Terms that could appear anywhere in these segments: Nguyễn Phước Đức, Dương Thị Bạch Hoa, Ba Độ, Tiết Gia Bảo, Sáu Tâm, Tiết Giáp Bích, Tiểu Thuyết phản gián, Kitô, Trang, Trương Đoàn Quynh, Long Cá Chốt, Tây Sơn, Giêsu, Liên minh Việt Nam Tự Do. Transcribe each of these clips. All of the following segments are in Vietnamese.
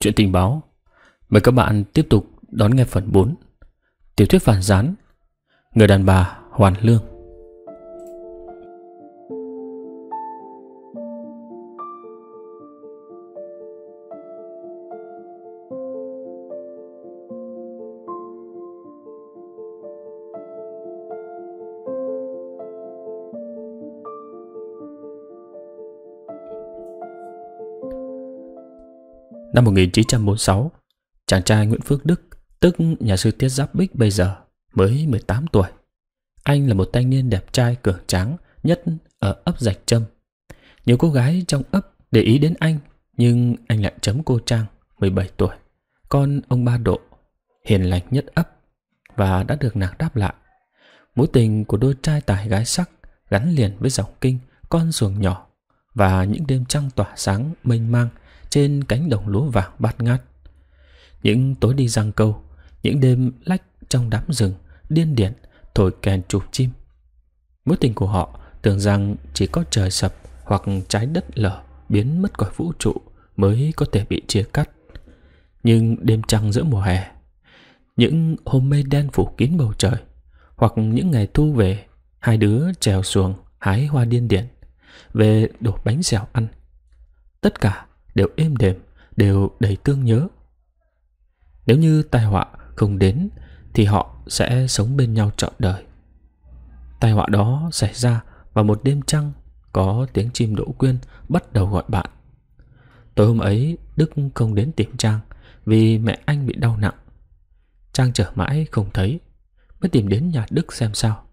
Chuyện tình báo. Mời các bạn tiếp tục đón nghe phần 4. Tiểu thuyết phản gián. Người đàn bà hoàn lương. Năm 1946, chàng trai Nguyễn Phước Đức, tức nhà sư Tiết Giáp Bích bây giờ mới 18 tuổi. Anh là một thanh niên đẹp trai cường tráng nhất ở ấp Rạch Trâm. Nhiều cô gái trong ấp để ý đến anh, nhưng anh lại chấm cô Trang, 17 tuổi, con ông Ba Độ, hiền lành nhất ấp, và đã được nàng đáp lại. Mối tình của đôi trai tài gái sắc gắn liền với dòng kinh, con ruồng nhỏ và những đêm trăng tỏa sáng mênh mang trên cánh đồng lúa vàng bát ngát. Những tối đi giăng câu, những đêm lách trong đám rừng điên điển thổi kèn chụp chim. Mối tình của họ tưởng rằng chỉ có trời sập hoặc trái đất lở biến mất khỏi vũ trụ mới có thể bị chia cắt. Nhưng đêm trăng giữa mùa hè, những hôm mây đen phủ kín bầu trời, hoặc những ngày thu về, hai đứa trèo xuồng hái hoa điên điển, về đổ bánh xèo ăn. Tất cả đều êm đềm, đều đầy tương nhớ. Nếu như tai họa không đến thì họ sẽ sống bên nhau trọn đời. Tai họa đó xảy ra vào một đêm trăng, có tiếng chim đỗ quyên bắt đầu gọi bạn. Tối hôm ấy, Đức không đến tìm Trang vì mẹ anh bị đau nặng. Trang chờ mãi không thấy, mới tìm đến nhà Đức xem sao.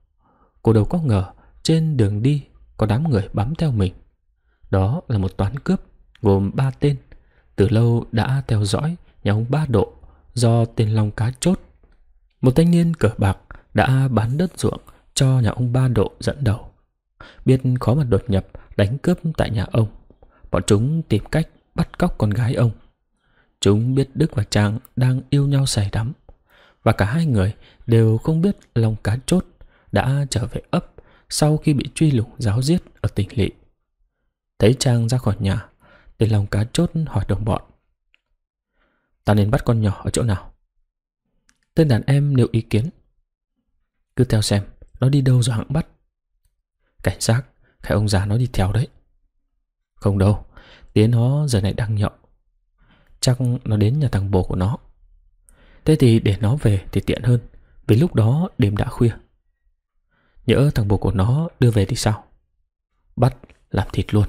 Cô đâu có ngờ trên đường đi có đám người bám theo mình. Đó là một toán cướp gồm 3 tên, từ lâu đã theo dõi nhà ông Ba Độ do tên Long Cá Chốt, một thanh niên cờ bạc đã bán đất ruộng cho nhà ông Ba Độ dẫn đầu. Biết khó mà đột nhập đánh cướp tại nhà ông, bọn chúng tìm cách bắt cóc con gái ông. Chúng biết Đức và Trang đang yêu nhau say đắm, và cả hai người đều không biết Long Cá Chốt đã trở về ấp sau khi bị truy lùng giáo giết ở tỉnh lỵ. Thấy Trang ra khỏi nhà, tên Long Cá Chốt hỏi đồng bọn: "Ta nên bắt con nhỏ ở chỗ nào?" Tên đàn em nêu ý kiến: "Cứ theo xem nó đi đâu rồi hẵng bắt." Cảnh giác, cái ông già nó đi theo đấy. "Không đâu, tiếng nó giờ này đang nhậu. Chắc nó đến nhà thằng bồ của nó. Thế thì để nó về thì tiện hơn, vì lúc đó đêm đã khuya. Nhỡ thằng bồ của nó đưa về thì sao? Bắt làm thịt luôn."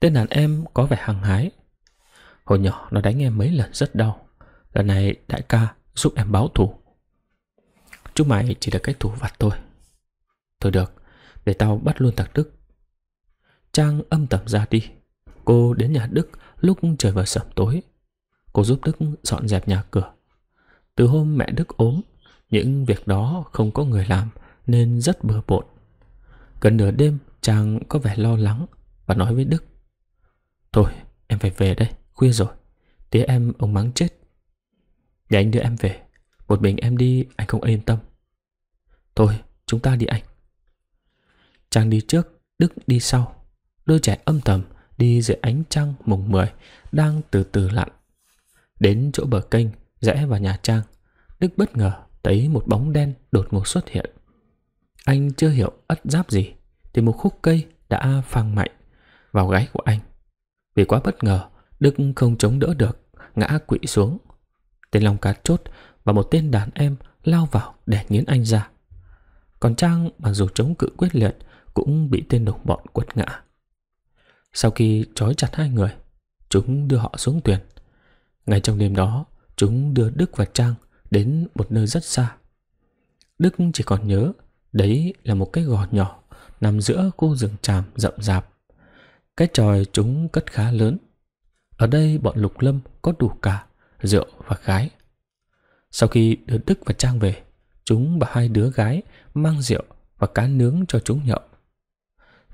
Tên đàn em có vẻ hăng hái: "Hồi nhỏ nó đánh em mấy lần rất đau, lần này đại ca giúp em báo thù. Chúng mày chỉ được cách thủ vặt thôi." "Thôi được, để tao bắt luôn thằng Đức." Trang âm thầm ra đi. Cô đến nhà Đức lúc trời vừa sẩm tối. Cô giúp Đức dọn dẹp nhà cửa. Từ hôm mẹ Đức ốm, những việc đó không có người làm nên rất bừa bộn. Gần nửa đêm, Trang có vẻ lo lắng và nói với Đức: "Thôi, em phải về đây, khuya rồi, tía em ông mắng chết. Để anh đưa em về, một mình em đi anh không yên tâm." "Thôi, chúng ta đi anh." Trang đi trước, Đức đi sau. Đôi trẻ âm thầm đi dưới ánh trăng mùng 10 đang từ từ lặn. Đến chỗ bờ kênh rẽ vào nhà Trang, Đức bất ngờ thấy một bóng đen đột ngột xuất hiện. Anh chưa hiểu ắt giáp gì thì một khúc cây đã phang mạnh vào gáy của anh. Vì quá bất ngờ, Đức không chống đỡ được, ngã quỵ xuống. Tên Long Cá Chốt và một tên đàn em lao vào để nghiến anh ra. Còn Trang, mặc dù chống cự quyết liệt, cũng bị tên đồng bọn quật ngã. Sau khi trói chặt hai người, chúng đưa họ xuống thuyền. Ngay trong đêm đó, chúng đưa Đức và Trang đến một nơi rất xa. Đức chỉ còn nhớ đấy là một cái gò nhỏ nằm giữa khu rừng tràm rậm rạp. Cái chòi chúng cất khá lớn. Ở đây bọn lục lâm có đủ cả rượu và gái. Sau khi đưa Đức và Trang về, chúng bảo hai đứa gái mang rượu và cá nướng cho chúng nhậu.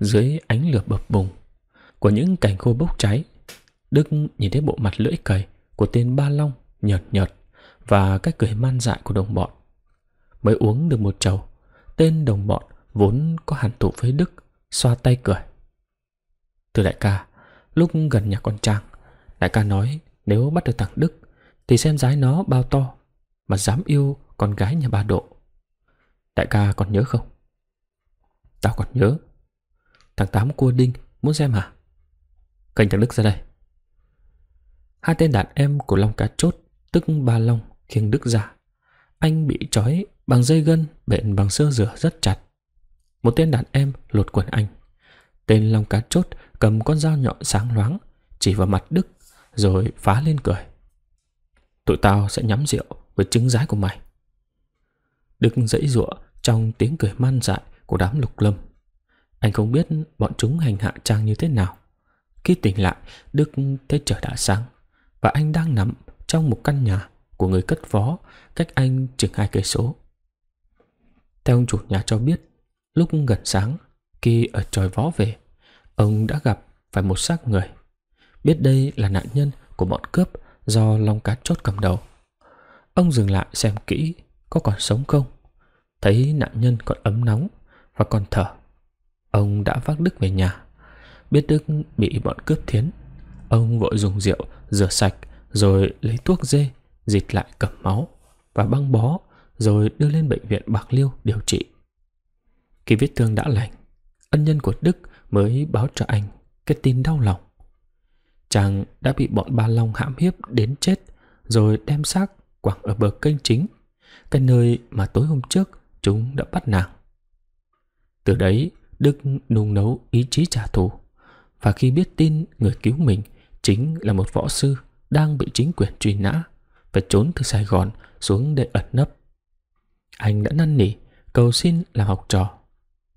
Dưới ánh lửa bập bùng của những cành khô bốc cháy, Đức nhìn thấy bộ mặt lưỡi cày của tên Ba Long nhợt nhợt và cái cười man dại của đồng bọn. Mới uống được một chầu, tên đồng bọn vốn có hẳn thù với Đức xoa tay cười: "Thưa đại ca, lúc gần nhà con Trang, đại ca nói Nếu bắt được thằng Đức thì xem giái nó bao to mà dám yêu con gái nhà Ba Độ. Đại ca còn nhớ không? Tao còn nhớ. Thằng Tám cua đinh muốn xem hả? Cành thằng Đức ra đây. Hai tên đàn em của Long Cá Chốt, tức Ba Long, khiêng Đức ra. Anh bị trói bằng dây gân bện bằng sơ dừa rất chặt. Một tên đàn em lột quần anh. Tên Long Cá Chốt cầm con dao nhọn sáng loáng, chỉ vào mặt Đức rồi phá lên cười. Tụi tao sẽ nhắm rượu với trứng giái của mày. Đức giãy giụa trong tiếng cười man dại của đám lục lâm. Anh không biết bọn chúng hành hạ Trang như thế nào. Khi tỉnh lại, Đức thấy trời đã sáng và anh đang nằm trong một căn nhà của người cất phó, cách anh chừng 2 cây số. Theo ông chủ nhà cho biết, lúc gần sáng, khi ở Chòi Vó về, ông đã gặp phải một xác người. Biết đây là nạn nhân của bọn cướp do Long Cá Chốt cầm đầu. Ông dừng lại xem kỹ có còn sống không. Thấy nạn nhân còn ấm nóng và còn thở, ông đã vác Đức về nhà. Biết Đức bị bọn cướp thiến, ông vội dùng rượu rửa sạch rồi lấy thuốc dê dịt lại cầm máu và băng bó, rồi đưa lên bệnh viện Bạc Liêu điều trị. Khi vết thương đã lành, ân nhân của Đức mới báo cho anh cái tin đau lòng. Chàng đã bị bọn Ba Long hãm hiếp đến chết rồi đem xác quẳng ở bờ kênh chính, cái nơi mà tối hôm trước chúng đã bắt nàng. Từ đấy, Đức nung nấu ý chí trả thù, và khi biết tin người cứu mình chính là một võ sư đang bị chính quyền truy nã, phải trốn từ Sài Gòn xuống để ẩn nấp, anh đã năn nỉ cầu xin làm học trò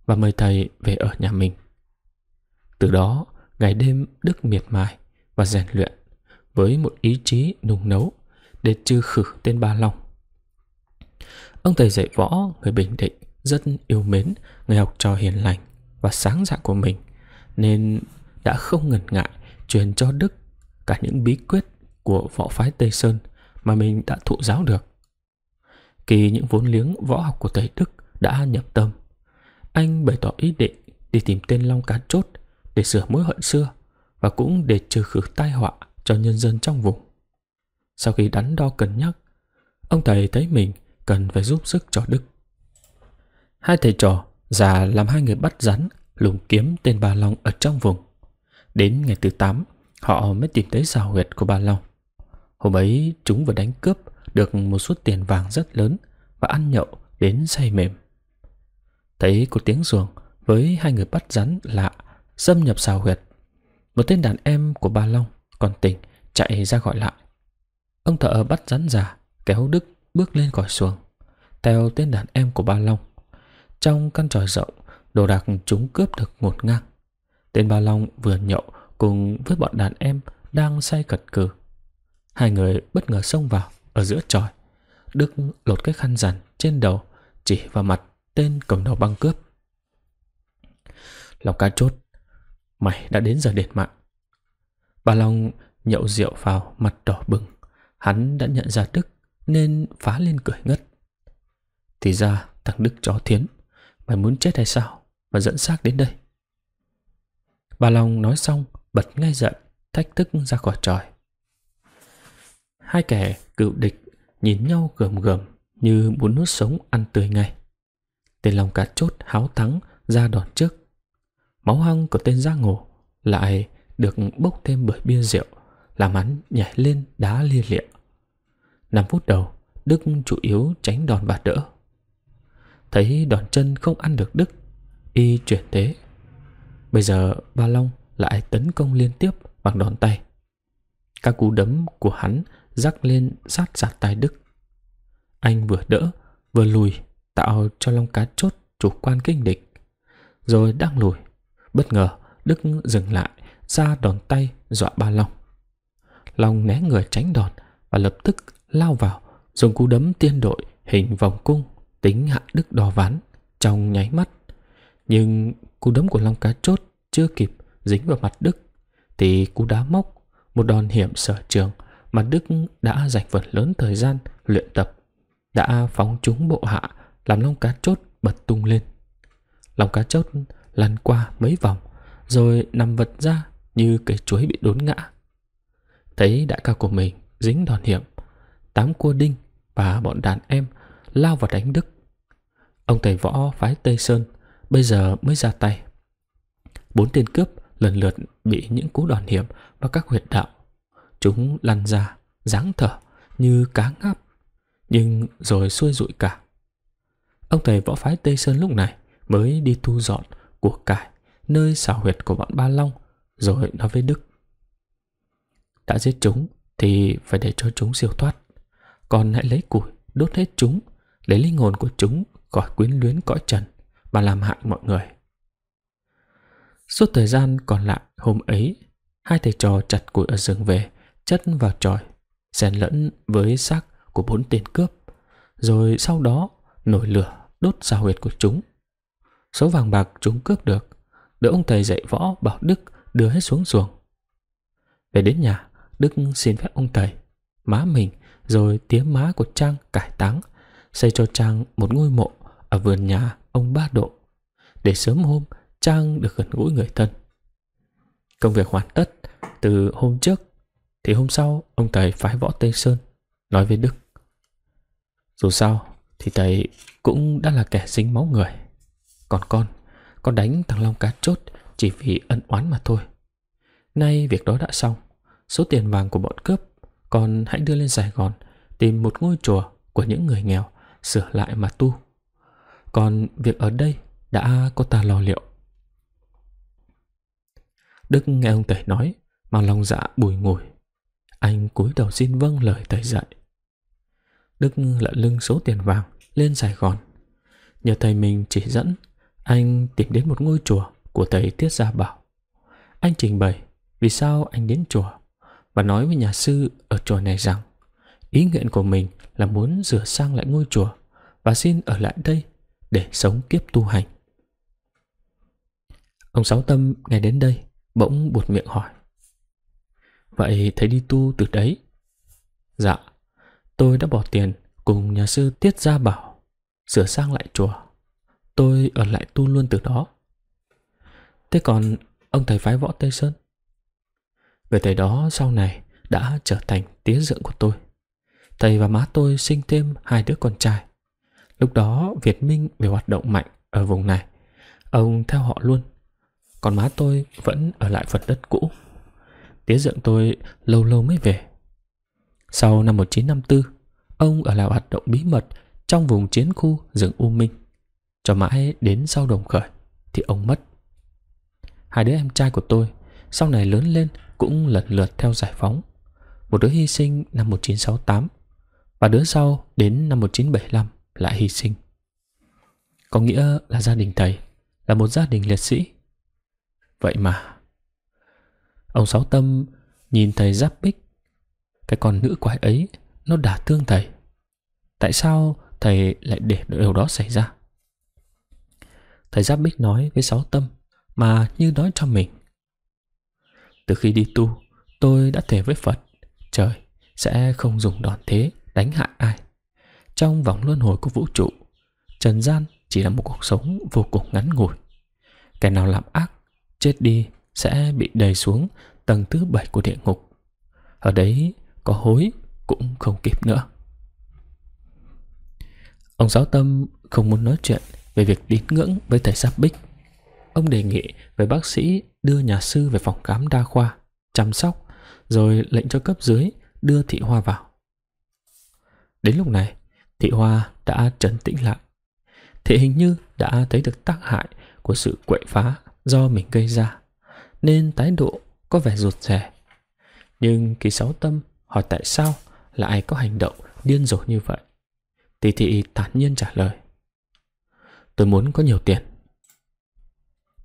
và mời thầy về ở nhà mình. Từ đó, ngày đêm Đức miệt mài và rèn luyện với một ý chí nung nấu để trừ khử tên Ba Long. Ông thầy dạy võ người Bình Định rất yêu mến người học trò hiền lành và sáng dạ của mình, nên đã không ngần ngại truyền cho Đức cả những bí quyết của võ phái Tây Sơn mà mình đã thụ giáo được. Khi những vốn liếng võ học của thầy Đức đã nhập tâm, anh bày tỏ ý định đi tìm tên Long Cá Chốt để sửa mối hận xưa và cũng để trừ khử tai họa cho nhân dân trong vùng. Sau khi đắn đo cân nhắc, ông thầy thấy mình cần phải giúp sức cho Đức. Hai thầy trò giả làm hai người bắt rắn lùng kiếm tên Ba Long ở trong vùng. Đến ngày thứ 8, họ mới tìm thấy xào huyệt của Ba Long. Hôm ấy chúng vừa đánh cướp được một số tiền vàng rất lớn và ăn nhậu đến say mềm. Thấy có tiếng ruồng với hai người bắt rắn lạ xâm nhập xào huyệt, một tên đàn em của Ba Long còn tỉnh chạy ra gọi lại. Ông thợ bắt rắn già kéo Đức bước lên khỏi xuồng theo tên đàn em của Ba Long. Trong căn tròi rộng, đồ đạc chúng cướp được ngổn ngang. Tên Ba Long vừa nhậu cùng với bọn đàn em đang say cật cừ. Hai người bất ngờ xông vào ở giữa tròi. Đức lột cái khăn rằn trên đầu chỉ vào mặt tên cầm đầu băng cướp. Long Cá Chốt, mày đã đến giờ đền mạng. Ba Long nhậu rượu vào, mặt đỏ bừng. Hắn đã nhận ra Đức nên phá lên cười ngất. Thì ra thằng Đức chó thiến, mày muốn chết hay sao mà dẫn xác đến đây? Ba Long nói xong bật ngay dậy, thách thức ra khỏi tròi. Hai kẻ cựu địch nhìn nhau gườm gườm như muốn nuốt sống ăn tươi ngay. Tên Long Cá Chốt háo thắng ra đòn trước. Máu hăng của tên giang hồ lại được bốc thêm bởi bia rượu, làm hắn nhảy lên đá lia lịa. 5 phút đầu, Đức chủ yếu tránh đòn và đỡ. Thấy đòn chân không ăn được Đức, y chuyển thế. Bây giờ Ba Long lại tấn công liên tiếp bằng đòn tay. Các cú đấm của hắn rắc lên sát sạt tai Đức. Anh vừa đỡ vừa lùi, tạo cho Long Cá Chốt chủ quan kinh địch. Rồi đang lùi, bất ngờ Đức dừng lại ra đòn tay dọa Ba Long. Long né người tránh đòn và lập tức lao vào, dùng cú đấm tiên đội hình vòng cung tính hạ Đức đo ván trong nháy mắt. Nhưng cú đấm của Long Cá Chốt chưa kịp dính vào mặt Đức thì cú đá móc, một đòn hiểm sở trường mà Đức đã dành phần lớn thời gian luyện tập, đã phóng trúng bộ hạ làm Long Cá Chốt bật tung lên. Long Cá Chốt lăn qua mấy vòng rồi nằm vật ra như cây chuối bị đốn ngã. Thấy đại ca của mình dính đòn hiểm, tám cua đinh và bọn đàn em lao vào đánh Đức. Ông thầy Võ phái Tây Sơn bây giờ mới ra tay. 4 tên cướp lần lượt bị những cú đòn hiểm và các huyệt đạo. Chúng lăn ra, giáng thở như cá ngáp, nhưng rồi xuôi rụi cả. Ông thầy Võ phái Tây Sơn lúc này mới đi thu dọn của cải nơi xào huyệt của bọn Ba Long, rồi nói với Đức: đã giết chúng thì phải để cho chúng siêu thoát, còn hãy lấy củi đốt hết chúng để linh hồn của chúng khỏi quyến luyến cõi trần mà làm hại mọi người. Suốt thời gian còn lại hôm ấy, hai thầy trò chặt củi ở rừng về chất vào chòi, xen lẫn với xác của 4 tên cướp, rồi sau đó nổi lửa đốt xào huyệt của chúng. Số vàng bạc chúng cướp được ông thầy dạy Võ bảo Đức đưa hết xuống ruộng. Về đến nhà, Đức xin phép ông thầy má mình rồi tía má của Trang cải táng, xây cho Trang một ngôi mộ ở vườn nhà ông Ba Độ, để sớm hôm Trang được gần gũi người thân. Công việc hoàn tất từ hôm trước thì hôm sau ông thầy phái Võ Tây Sơn nói với Đức: dù sao thì thầy cũng đã là kẻ dính máu người, còn con đánh thằng Long Cá Chốt chỉ vì ân oán mà thôi. Nay việc đó đã xong, số tiền vàng của bọn cướp con hãy đưa lên Sài Gòn, tìm một ngôi chùa của những người nghèo sửa lại mà tu. Còn việc ở đây đã có ta lo liệu. Đức nghe ông thầy nói mà lòng dạ bùi ngùi. Anh cúi đầu xin vâng lời thầy dạy. Đức lại lưng số tiền vàng lên Sài Gòn. Nhờ thầy mình chỉ dẫn, anh tìm đến một ngôi chùa của thầy Tiết Gia Bảo. Anh trình bày vì sao anh đến chùa và nói với nhà sư ở chùa này rằng ý nguyện của mình là muốn sửa sang lại ngôi chùa và xin ở lại đây để sống kiếp tu hành. Ông Sáu Tâm nghe đến đây bỗng buột miệng hỏi: vậy thầy đi tu từ đấy? Dạ, tôi đã bỏ tiền cùng nhà sư Tiết Gia Bảo sửa sang lại chùa. Tôi ở lại tu luôn từ đó. Thế còn ông thầy phái Võ Tây Sơn? Người thầy đó sau này đã trở thành tía dượng của tôi. Thầy và má tôi sinh thêm 2 đứa con trai. Lúc đó Việt Minh về hoạt động mạnh ở vùng này, ông theo họ luôn. Còn má tôi vẫn ở lại phần đất cũ. Tía dượng tôi lâu lâu mới về. Sau năm 1954, ông ở lại hoạt động bí mật trong vùng chiến khu rừng U Minh, cho mãi đến sau Đồng Khởi thì ông mất. 2 đứa em trai của tôi sau này lớn lên cũng lần lượt theo giải phóng. Một đứa hy sinh năm 1968 và đứa sau đến năm 1975 lại hy sinh. Có nghĩa là gia đình thầy là một gia đình liệt sĩ. Vậy mà ông Sáu Tâm nhìn thầy Giáp Bích, cái con nữ quái ấy, nó đả thương thầy. Tại sao thầy lại để điều đó xảy ra? Thầy Giáp Bích nói với Sáu Tâm mà như nói cho mình: từ khi đi tu, tôi đã thề với Phật, trời sẽ không dùng đòn thế đánh hại ai. Trong vòng luân hồi của vũ trụ, trần gian chỉ là một cuộc sống vô cùng ngắn ngủi. Kẻ nào làm ác, chết đi sẽ bị đày xuống tầng thứ 7 của địa ngục. Ở đấy có hối cũng không kịp nữa. Ông Sáu Tâm không muốn nói chuyện về việc tín ngưỡng với thầy Giáp Bích. Ông đề nghị với bác sĩ đưa nhà sư về phòng khám đa khoa chăm sóc, rồi lệnh cho cấp dưới đưa Thị Hoa vào. Đến lúc này, Thị Hoa đã trấn tĩnh lại. Thị hình như đã thấy được tác hại của sự quậy phá do mình gây ra, nên thái độ có vẻ rụt rè. Nhưng khi Sáu Tâm hỏi tại sao lại có hành động điên rồ như vậy, thì Thị thản nhiên trả lời: tôi muốn có nhiều tiền.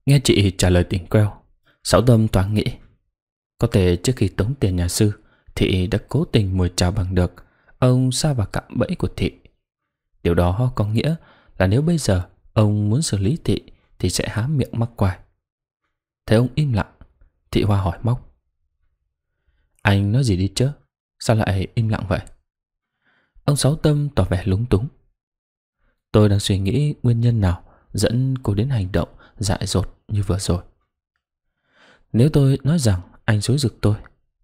Nghe chị trả lời tỉnh queo, Sáu Tâm thoáng nghĩ, có thể trước khi tống tiền nhà sư, Thị đã cố tình mồi chào bằng được ông xa vào cạm bẫy của Thị. Điều đó có nghĩa là nếu bây giờ ông muốn xử lý Thị thì sẽ há miệng mắc quài. Thấy ông im lặng, Thị Hoa hỏi móc: anh nói gì đi chứ? Sao lại im lặng vậy? Ông Sáu Tâm tỏ vẻ lúng túng: tôi đang suy nghĩ nguyên nhân nào dẫn cô đến hành động dại dột như vừa rồi. Nếu tôi nói rằng anh xúi giục tôi,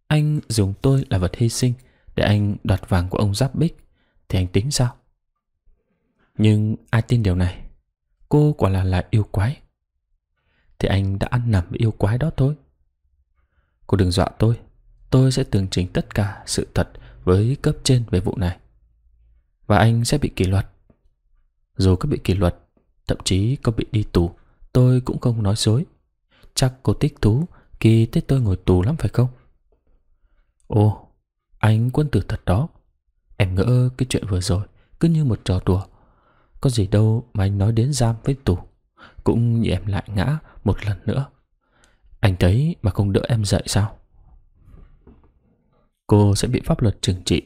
Anh dùng tôi là vật hy sinh để anh đoạt vàng của ông Giáp Bích thì anh tính sao? Nhưng ai tin điều này? Cô quả là yêu quái. Thì anh đã ăn nằm với yêu quái đó thôi. Cô đừng dọa tôi. Tôi sẽ tường trình tất cả sự thật với cấp trên về vụ này. Và anh sẽ bị kỷ luật. Dù có bị kỷ luật, thậm chí có bị đi tù, tôi cũng không nói dối. Chắc cô thích thú khi thấy tôi ngồi tù lắm phải không? Ồ, anh quân tử thật đó. Em ngỡ cái chuyện vừa rồi cứ như một trò đùa. Có gì đâu mà anh nói đến giam với tù. Cũng như em lại ngã một lần nữa. Anh thấy mà không đỡ em dậy sao? Cô sẽ bị pháp luật trừng trị.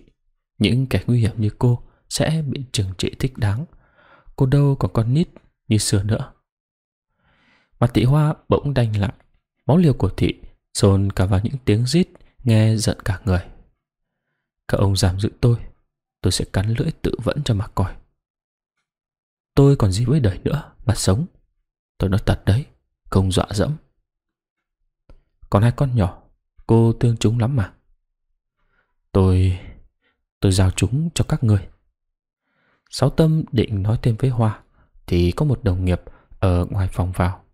Những kẻ nguy hiểm như cô sẽ bị trừng trị thích đáng. Cô đâu còn con nít như xưa nữa. Mặt Thị Hoa bỗng đanh lại. Máu liều của Thị dồn cả vào những tiếng rít nghe giận cả người. Các ông giam giữ tôi sẽ cắn lưỡi tự vẫn cho mà coi. Tôi còn gì với đời nữa mà sống. Tôi nói thật đấy, không dọa dẫm. Còn hai con nhỏ, cô thương chúng lắm mà. Tôi giao chúng cho các ngươi. Sáu Tâm định nói thêm với Hoa thì có một đồng nghiệp ở ngoài phòng vào.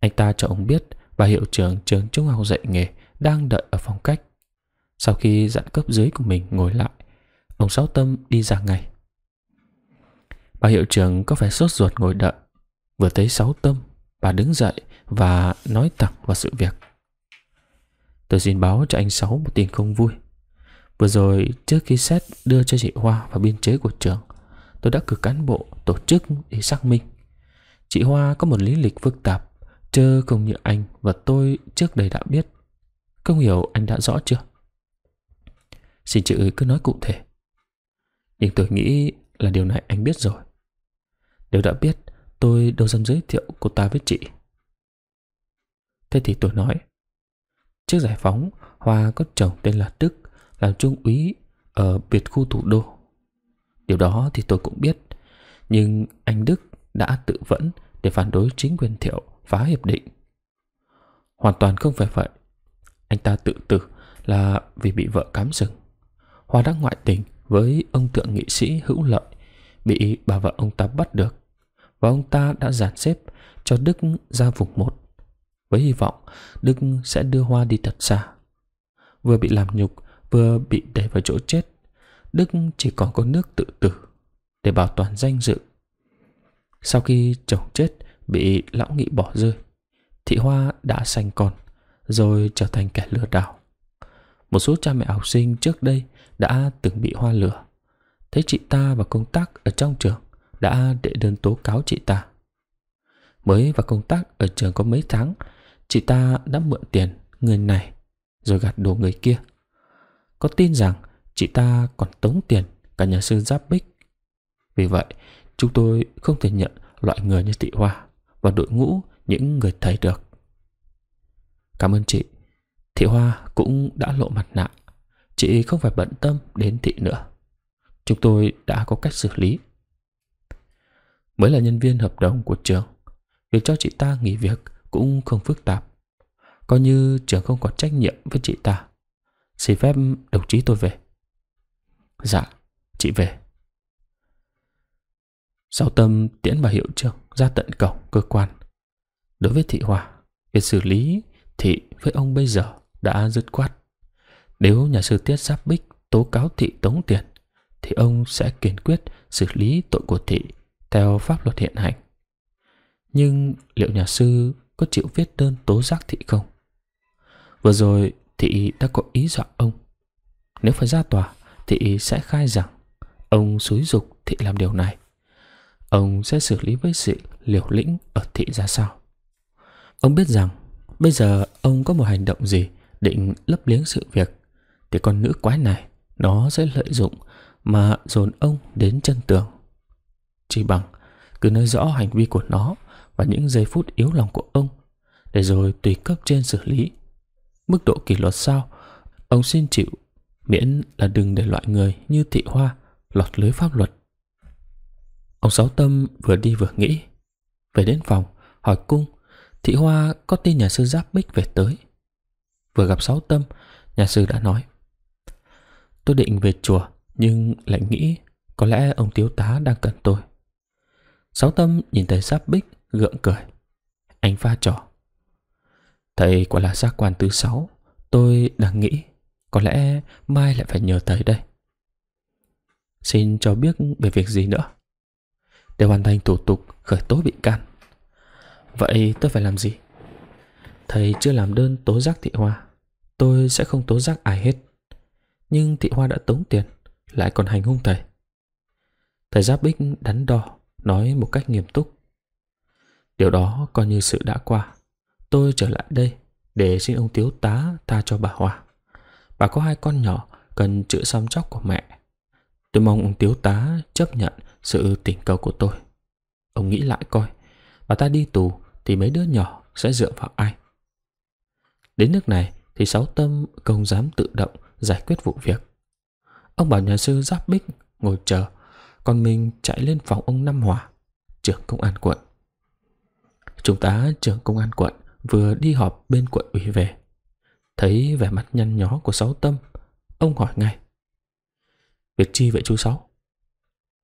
Anh ta cho ông biết bà hiệu trưởng trường trung học dạy nghề đang đợi ở phòng cách. Sau khi dặn cấp dưới của mình ngồi lại, ông Sáu Tâm đi ra ngay. Bà hiệu trưởng có vẻ sốt ruột ngồi đợi. Vừa thấy Sáu Tâm, bà đứng dậy và nói thẳng vào sự việc. Tôi xin báo cho anh Sáu một tin không vui. Vừa rồi, trước khi xét đưa cho chị Hoa vào biên chế của trường, tôi đã cử cán bộ tổ chức để xác minh. Chị Hoa có một lý lịch phức tạp, chứ không như anh và tôi trước đây đã biết. Không hiểu anh đã rõ chưa? Xin chị cứ nói cụ thể. Nhưng tôi nghĩ là điều này anh biết rồi. Nếu đã biết, tôi đâu dám giới thiệu cô ta với chị. Thế thì tôi nói. Trước giải phóng, Hoa có chồng tên là Đức, làm trung úy ở biệt khu thủ đô. Điều đó thì tôi cũng biết. Nhưng anh Đức đã tự vẫn để phản đối chính quyền Thiệu phá hiệp định. Hoàn toàn không phải vậy. Anh ta tự tử là vì bị vợ cám sừng. Hoa đã ngoại tình với ông thượng nghị sĩ Hữu Lợi, bị bà vợ ông ta bắt được. Và ông ta đã dàn xếp cho Đức ra vùng một, với hy vọng Đức sẽ đưa Hoa đi thật xa. Vừa bị làm nhục, vừa bị đẩy vào chỗ chết, Đức chỉ còn có nước tự tử để bảo toàn danh dự. Sau khi chồng chết bị lão nghị bỏ rơi, Thị Hoa đã sanh con rồi trở thành kẻ lừa đảo. Một số cha mẹ học sinh trước đây đã từng bị Hoa lừa. Thấy chị ta vào công tác ở trong trường, đã đệ đơn tố cáo chị ta. Mới vào công tác ở trường có mấy tháng, chị ta đã mượn tiền người này rồi gạt đổ người kia. Có tin rằng chị ta còn tống tiền cả nhà sư Giáp Bích. Vì vậy, chúng tôi không thể nhận loại người như Thị Hoa vào đội ngũ những người thầy được. Cảm ơn chị. Thị Hoa cũng đã lộ mặt nạ. Chị không phải bận tâm đến Thị nữa. Chúng tôi đã có cách xử lý. Mới là nhân viên hợp đồng của trường, việc cho chị ta nghỉ việc cũng không phức tạp. Coi như trường không có trách nhiệm với chị ta. Xin phép đồng chí tôi về. Dạ, chị về. Sáu Tâm tiễn bà hiệu trưởng ra tận cổng cơ quan. Đối với Thị Hoa, việc xử lý Thị với ông bây giờ đã dứt khoát. Nếu nhà sư Tiết Giáp Bích tố cáo Thị tống tiền, thì ông sẽ kiên quyết xử lý tội của Thị theo pháp luật hiện hành. Nhưng liệu nhà sư có chịu viết đơn tố giác Thị không? Vừa rồi Thị đã có ý dọa ông. Nếu phải ra tòa, Thị sẽ khai rằng ông xúi giục Thị làm điều này. Ông sẽ xử lý với sự liều lĩnh ở Thị ra sao? Ông biết rằng bây giờ ông có một hành động gì định lấp liếng sự việc, thì con nữ quái này nó sẽ lợi dụng mà dồn ông đến chân tường. Chỉ bằng cứ nói rõ hành vi của nó và những giây phút yếu lòng của ông, để rồi tùy cấp trên xử lý. Mức độ kỷ luật sao ông xin chịu, miễn là đừng để loại người như Thị Hoa lọt lưới pháp luật. Ông Sáu Tâm vừa đi vừa nghĩ. Về đến phòng, hỏi cung Thị Hoa có tin nhà sư Giáp Bích về tới. Vừa gặp Sáu Tâm, nhà sư đã nói. Tôi định về chùa, nhưng lại nghĩ có lẽ ông Tiếu tá đang cần tôi. Sáu Tâm nhìn thấy Giáp Bích gượng cười. Anh pha trò. Thầy quả là giác quan thứ sáu. Tôi đang nghĩ có lẽ mai lại phải nhờ thầy đây. Xin cho biết về việc gì nữa? Để hoàn thành thủ tục khởi tố bị can. Vậy tôi phải làm gì? Thầy chưa làm đơn tố giác Thị Hoa. Tôi sẽ không tố giác ai hết. Nhưng Thị Hoa đã tống tiền, lại còn hành hung thầy. Thầy Giáp Bích đắn đo, nói một cách nghiêm túc. Điều đó coi như sự đã qua. Tôi trở lại đây để xin ông Tiếu tá tha cho bà Hoa. Bà có hai con nhỏ cần chữa xăm chóc của mẹ. Tôi mong ông Tiếu tá chấp nhận sự tình cầu của tôi. Ông nghĩ lại coi, bà ta đi tù thì mấy đứa nhỏ sẽ dựa vào ai? Đến nước này thì Sáu Tâm không dám tự động giải quyết vụ việc. Ông bảo nhà sư Giáp Bích ngồi chờ, còn mình chạy lên phòng ông Năm Hòa, trưởng công an quận. Trung tá trưởng công an quận vừa đi họp bên quận ủy về. Thấy vẻ mặt nhăn nhó của Sáu Tâm, ông hỏi ngay. Việc chi vậy chú Sáu?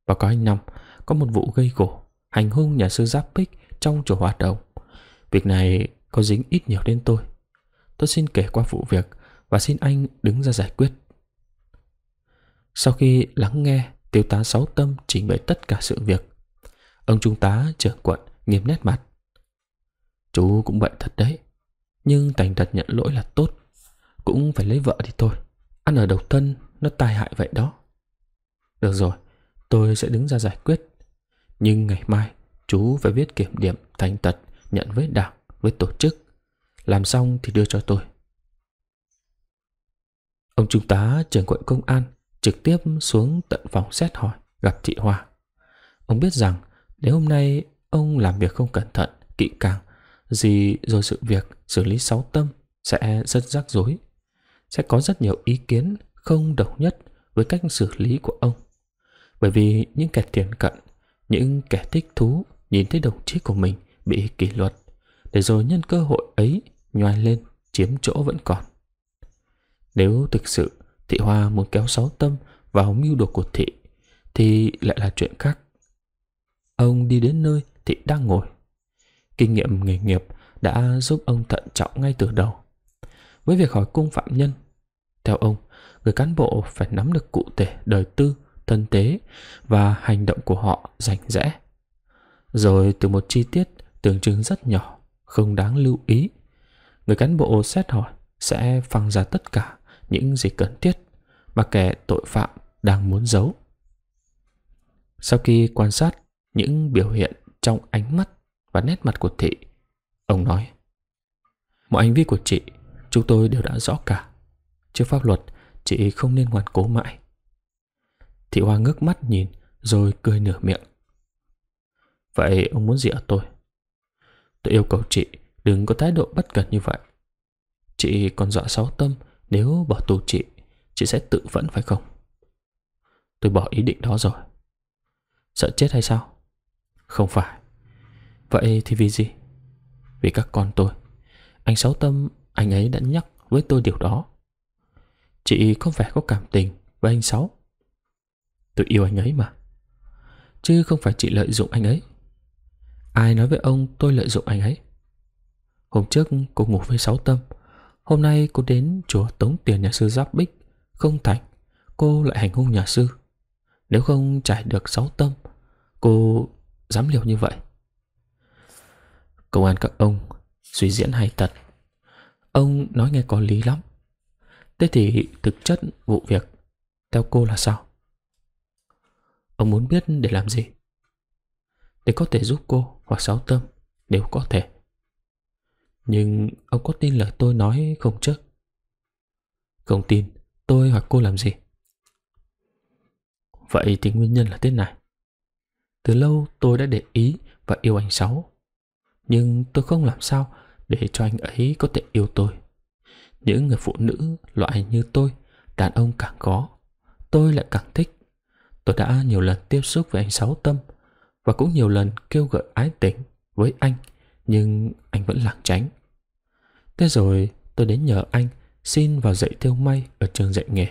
Và có anh Năm, có một vụ gây gổ, hành hung nhà sư Giáp Bích trong chùa hoạt động. Việc này có dính ít nhiều đến tôi. Tôi xin kể qua vụ việc và xin anh đứng ra giải quyết. Sau khi lắng nghe Thiếu tá Sáu Tâm trình bày tất cả sự việc, ông trung tá trưởng quận nghiêm nét mặt. Chú cũng vậy thật đấy, nhưng thành thật nhận lỗi là tốt. Cũng phải lấy vợ thì thôi, ăn ở độc thân nó tai hại vậy đó. Được rồi, tôi sẽ đứng ra giải quyết. Nhưng ngày mai chú phải viết kiểm điểm thành thật nhận với đảng, với tổ chức. Làm xong thì đưa cho tôi. Ông trung tá trưởng quận công an trực tiếp xuống tận phòng xét hỏi, gặp chị Hoa. Ông biết rằng nếu hôm nay ông làm việc không cẩn thận, kỹ càng gì rồi, sự việc xử lý Sáu Tâm sẽ rất rắc rối. Sẽ có rất nhiều ý kiến không đồng nhất với cách xử lý của ông. Bởi vì những kẻ tiền cận, những kẻ thích thú nhìn thấy đồng chí của mình bị kỷ luật, để rồi nhân cơ hội ấy nhoai lên chiếm chỗ vẫn còn. Nếu thực sự Thị Hoa muốn kéo Sáu Tâm vào mưu đồ của Thị thì lại là chuyện khác. Ông đi đến nơi Thị đang ngồi. Kinh nghiệm nghề nghiệp đã giúp ông thận trọng ngay từ đầu. Với việc hỏi cung phạm nhân, theo ông, người cán bộ phải nắm được cụ thể đời tư, thân tế và hành động của họ rành rẽ. Rồi từ một chi tiết tưởng chừng rất nhỏ, không đáng lưu ý, người cán bộ xét hỏi sẽ phăng ra tất cả những gì cần thiết mà kẻ tội phạm đang muốn giấu. Sau khi quan sát những biểu hiện trong ánh mắt và nét mặt của Thị, ông nói: Mọi hành vi của chị chúng tôi đều đã rõ cả. Trước pháp luật chị không nên ngoan cố mãi. Thị Hoa ngước mắt nhìn rồi cười nửa miệng. Vậy ông muốn gì ở tôi? Tôi yêu cầu chị đừng có thái độ bất cẩn như vậy. Chị còn dọa Sáu Tâm nếu bỏ tù chị sẽ tự vẫn phải không? Tôi bỏ ý định đó rồi. Sợ chết hay sao? Không phải. Vậy thì vì gì? Vì các con tôi. Anh Sáu Tâm, anh ấy đã nhắc với tôi điều đó. Chị không phải có cảm tình với anh Sáu. Tôi yêu anh ấy mà, chứ không phải chị lợi dụng anh ấy. Ai nói với ông tôi lợi dụng anh ấy? Hôm trước cô ngủ với Sáu Tâm, hôm nay cô đến chùa tống tiền nhà sư Giáp Bích, không thành cô lại hành hung nhà sư. Nếu không trải được Sáu Tâm, cô dám liều như vậy. Công an các ông suy diễn hay thật. Ông nói nghe có lý lắm. Thế thì thực chất vụ việc theo cô là sao? Ông muốn biết để làm gì? Để có thể giúp cô hoặc Sáu Tâm đều có thể. Nhưng ông có tin lời tôi nói không chứ? Không tin tôi hoặc cô làm gì? Vậy thì nguyên nhân là thế này. Từ lâu tôi đã để ý và yêu anh Sáu, nhưng tôi không làm sao để cho anh ấy có thể yêu tôi. Những người phụ nữ loại như tôi, đàn ông càng có, tôi lại càng thích. Tôi đã nhiều lần tiếp xúc với anh Sáu Tâm và cũng nhiều lần kêu gợi ái tình với anh, nhưng anh vẫn lảng tránh. Thế rồi tôi đến nhờ anh xin vào dạy thêu may ở trường dạy nghề.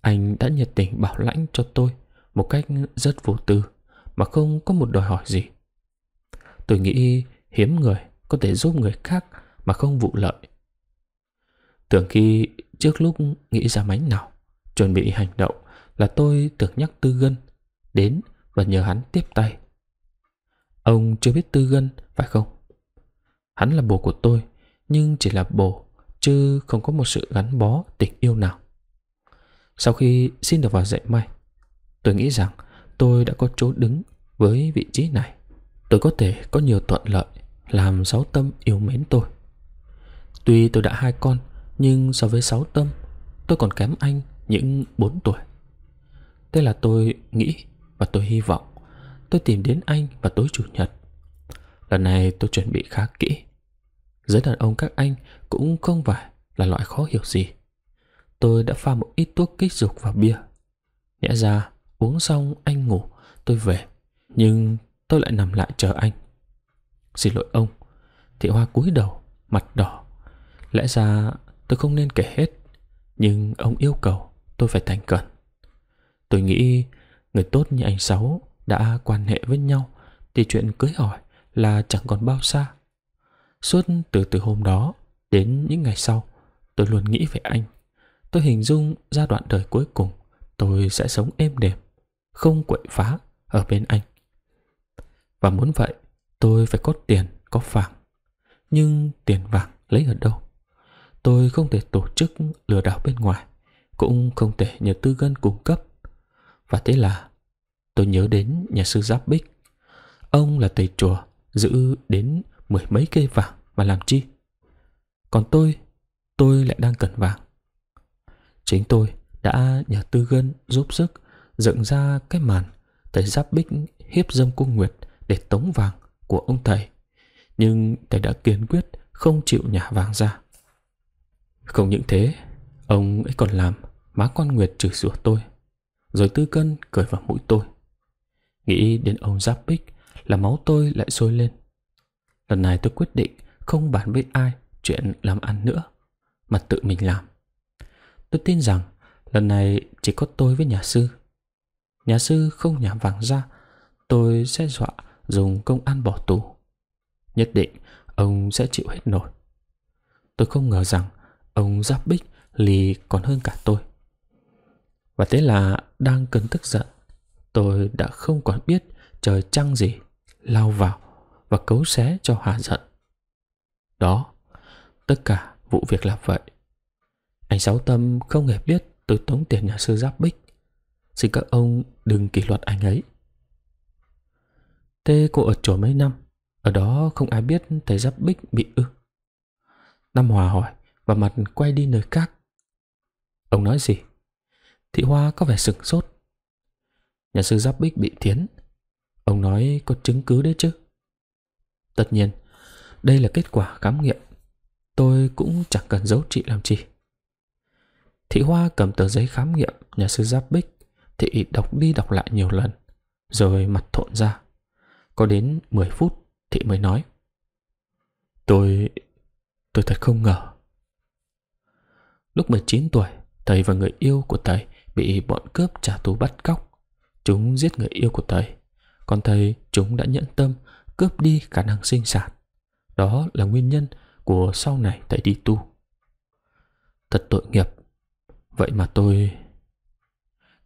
Anh đã nhiệt tình bảo lãnh cho tôi một cách rất vô tư mà không có một đòi hỏi gì. Tôi nghĩ hiếm người có thể giúp người khác mà không vụ lợi. Tưởng khi trước lúc nghĩ ra mánh nào, chuẩn bị hành động là tôi tưởng nhắc Tư Gân đến và nhờ hắn tiếp tay. Ông chưa biết Tư Gân phải không? Hắn là bồ của tôi, nhưng chỉ là bồ chứ không có một sự gắn bó tình yêu nào. Sau khi xin được vào dạy may, tôi nghĩ rằng tôi đã có chỗ đứng với vị trí này. Tôi có thể có nhiều thuận lợi làm Sáu Tâm yêu mến tôi. Tuy tôi đã 2 con, nhưng so với Sáu Tâm, tôi còn kém anh những 4 tuổi. Thế là tôi nghĩ và tôi hy vọng. Tôi tìm đến anh vào tối Chủ nhật. Lần này tôi chuẩn bị khá kỹ. Giới đàn ông các anh cũng không phải là loại khó hiểu gì. Tôi đã pha một ít thuốc kích dục và bia. Nhẽ ra uống xong anh ngủ, tôi về, nhưng tôi lại nằm lại chờ anh. Xin lỗi ông. Thị Hoa cúi đầu, mặt đỏ. Lẽ ra tôi không nên kể hết, nhưng ông yêu cầu tôi phải thành cẩn. Tôi nghĩ người tốt như anh Sáu đã quan hệ với nhau thì chuyện cưới hỏi là chẳng còn bao xa. Suốt từ hôm đó đến những ngày sau, tôi luôn nghĩ về anh. Tôi hình dung giai đoạn đời cuối cùng tôi sẽ sống êm đềm, không quậy phá ở bên anh. Và muốn vậy, tôi phải có tiền, có vàng. Nhưng tiền vàng lấy ở đâu? Tôi không thể tổ chức lừa đảo bên ngoài, cũng không thể nhờ Tư Gân cung cấp. Và thế là tôi nhớ đến nhà sư Giáp Bích. Ông là thầy chùa, giữ đến 10 mấy cây vàng mà làm chi? Còn tôi lại đang cần vàng. Chính tôi đã nhờ Tư Gân giúp sức dựng ra cái màn thầy Giáp Bích hiếp dâm cung Nguyệt để tống vàng của ông thầy, nhưng thầy đã kiên quyết không chịu nhả vàng ra. Không những thế, ông ấy còn làm má con Nguyệt chửi rủa tôi, rồi Tư Gân cười vào mũi tôi. Nghĩ đến ông Giáp Bích là máu tôi lại sôi lên. Lần này tôi quyết định không bàn với ai chuyện làm ăn nữa, mà tự mình làm. Tôi tin rằng lần này chỉ có tôi với nhà sư. Nhà sư không nhả vàng ra, tôi sẽ dọa dùng công an bỏ tù. Nhất định ông sẽ chịu hết nổi. Tôi không ngờ rằng ông Giáp Bích lì còn hơn cả tôi. Và thế là đang cơn tức giận, tôi đã không còn biết trời trăng gì, lao vào và cấu xé cho hạ giận. Đó, tất cả vụ việc là vậy. Anh Sáu Tâm không hề biết tôi tống tiền nhà sư Giáp Bích. Xin các ông đừng kỷ luật anh ấy. Thế cô ở chùa mấy năm, ở đó không ai biết thầy Giáp Bích bị ư? Nam Hòa hỏi và mặt quay đi nơi khác. Ông nói gì? Thị Hoa có vẻ sửng sốt. Nhà sư Giáp Bích bị thiến. Ông nói có chứng cứ đấy chứ? Tất nhiên, đây là kết quả khám nghiệm. Tôi cũng chẳng cần giấu chị làm chi. Thị Hoa cầm tờ giấy khám nghiệm nhà sư Giáp Bích. Thị đọc đi đọc lại nhiều lần, rồi mặt thộn ra. Có đến 10 phút Thị mới nói: Tôi thật không ngờ. Lúc 19 tuổi, thầy và người yêu của thầy bị bọn cướp trả thù bắt cóc. Chúng giết người yêu của thầy, còn thầy chúng đã nhẫn tâm cướp đi khả năng sinh sản. Đó là nguyên nhân của sau này thầy đi tu. Thật tội nghiệp. Vậy mà tôi...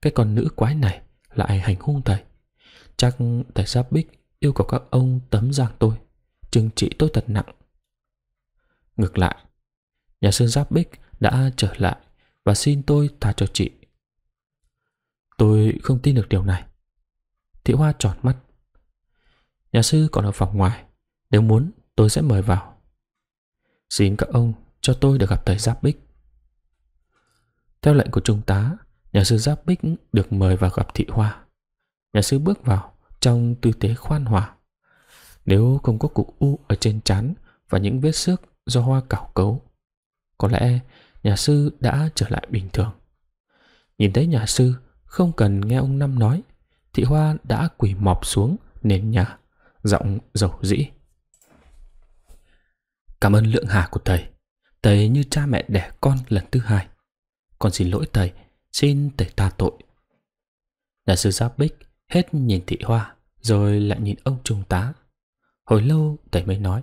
Cái con nữ quái này lại hành hung thầy. Chắc thầy Giáp Bích yêu cầu các ông tấm giang tôi, trừng trị tôi thật nặng. Ngược lại, nhà sư Giáp Bích đã trở lại và xin tôi tha cho chị. Tôi không tin được điều này. Thị Hoa tròn mắt. Nhà sư còn ở phòng ngoài, nếu muốn tôi sẽ mời vào. Xin các ông cho tôi được gặp thầy Giáp Bích. Theo lệnh của trung tá, nhà sư Giáp Bích được mời vào gặp Thị Hoa. Nhà sư bước vào trong tư thế khoan hòa. Nếu không có cục u ở trên trán và những vết xước do hoa cảo cấu, có lẽ nhà sư đã trở lại bình thường. Nhìn thấy nhà sư, không cần nghe ông Năm nói, Thị Hoa đã quỳ mọp xuống nền nhà, giọng dầu dĩ: Cảm ơn lượng hạ của thầy. Thầy như cha mẹ đẻ con lần thứ hai. Con xin lỗi thầy, xin thầy tha tội. Đại sư Giáp Bích hết nhìn thị Hoa rồi lại nhìn ông trung tá. Hồi lâu thầy mới nói: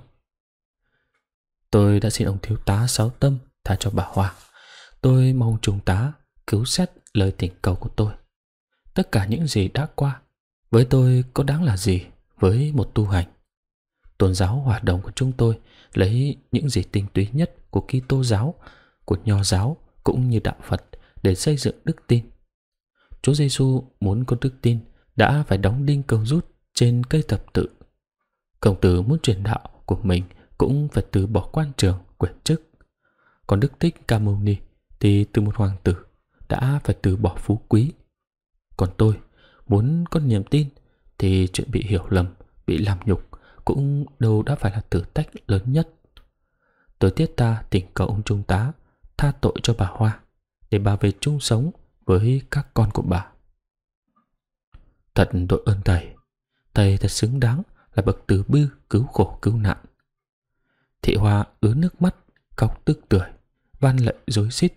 Tôi đã xin ông thiếu tá Sáu Tâm tha cho bà Hoa. Tôi mong trung tá cứu xét lời thỉnh cầu của tôi. Tất cả những gì đã qua với tôi có đáng là gì với một tu hành. Tôn giáo hoạt động của chúng tôi lấy những gì tinh túy nhất của Kitô giáo, của Nho giáo cũng như đạo Phật để xây dựng đức tin. Chúa Giêsu muốn có đức tin đã phải đóng đinh câu rút trên cây thập tự. Khổng Tử muốn truyền đạo của mình cũng phải từ bỏ quan trường, quyền chức. Còn Đức Thích Ca Mâu Ni thì từ một hoàng tử đã phải từ bỏ phú quý. Còn tôi muốn có niềm tin thì chuyện bị hiểu lầm, bị làm nhục cũng đâu đã phải là thử thách lớn nhất. Tôi thiết tha thỉnh cầu ông trung tá tha tội cho bà Hoa để bà về chung sống với các con của bà. Thật đội ơn thầy. Thầy thật xứng đáng là bậc từ bi cứu khổ cứu nạn. Thị Hoa ứa nước mắt, khóc tức tưởi, van lạy rối xít.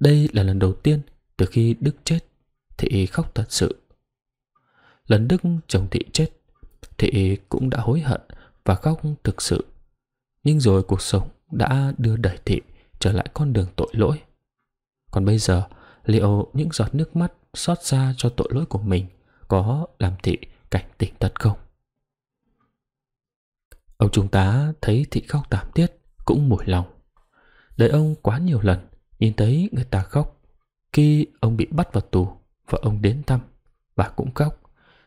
Đây là lần đầu tiên từ khi Đức chết thị khóc thật sự. Lần Đức chồng thị chết, thị cũng đã hối hận và khóc thực sự. Nhưng rồi cuộc sống đã đưa đẩy thị trở lại con đường tội lỗi. Còn bây giờ, liệu những giọt nước mắt xót xa cho tội lỗi của mình có làm thị cảnh tỉnh thật không? Ông trung tá thấy thị khóc thảm thiết cũng mủi lòng. Đời ông quá nhiều lần nhìn thấy người ta khóc. Khi ông bị bắt vào tù, vợ ông đến thăm, bà cũng khóc.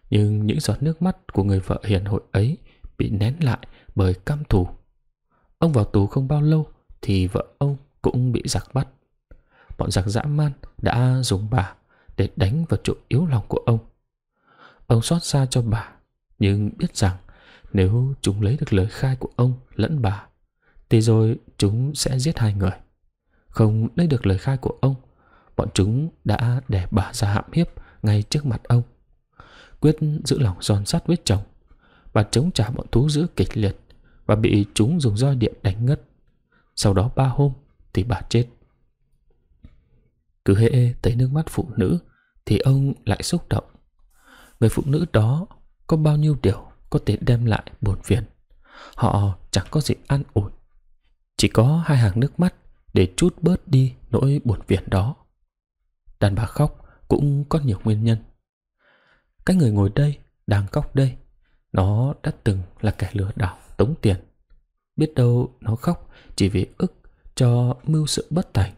Nhưng những giọt nước mắt của người vợ hiền hội ấy bị nén lại bởi căm thù. Ông vào tù không bao lâu thì vợ ông cũng bị giặc bắt. Bọn giặc dã man đã dùng bà để đánh vào chỗ yếu lòng của ông. Ông xót xa cho bà, nhưng biết rằng nếu chúng lấy được lời khai của ông lẫn bà thì rồi chúng sẽ giết hai người. Không lấy được lời khai của ông, bọn chúng đã đè bà ra hãm hiếp ngay trước mặt ông. Quyết giữ lòng son sắt với chồng, bà chống trả bọn thú dữ kịch liệt và bị chúng dùng roi điện đánh ngất. Sau đó 3 hôm thì bà chết. Cứ hễ thấy nước mắt phụ nữ thì ông lại xúc động. Người phụ nữ đó có bao nhiêu điều có thể đem lại buồn phiền. Họ chẳng có gì an ủi, chỉ có 2 hàng nước mắt để trút bớt đi nỗi buồn phiền đó. Đàn bà khóc cũng có nhiều nguyên nhân. Cái người ngồi đây, đang khóc đây, nó đã từng là kẻ lừa đảo tống tiền. Biết đâu nó khóc chỉ vì ức cho mưu sự bất thành.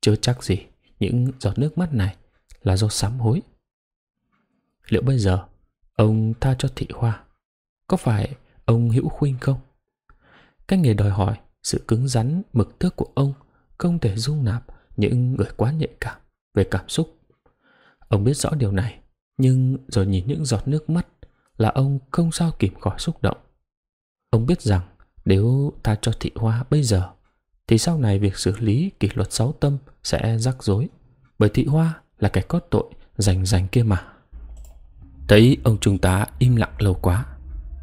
Chưa chắc gì những giọt nước mắt này là do sám hối. Liệu bây giờ ông tha cho thị Hoa, có phải ông hữu khuynh không? Cái nghề đòi hỏi sự cứng rắn mực thước của ông không thể dung nạp những người quá nhạy cảm về cảm xúc. Ông biết rõ điều này, nhưng rồi nhìn những giọt nước mắt là ông không sao kìm khỏi xúc động. Ông biết rằng nếu tha cho thị Hoa bây giờ thì sau này việc xử lý kỷ luật Sáu Tâm sẽ rắc rối, bởi thị Hoa là kẻ có tội rành kia mà. Thấy ông trung tá im lặng lâu quá,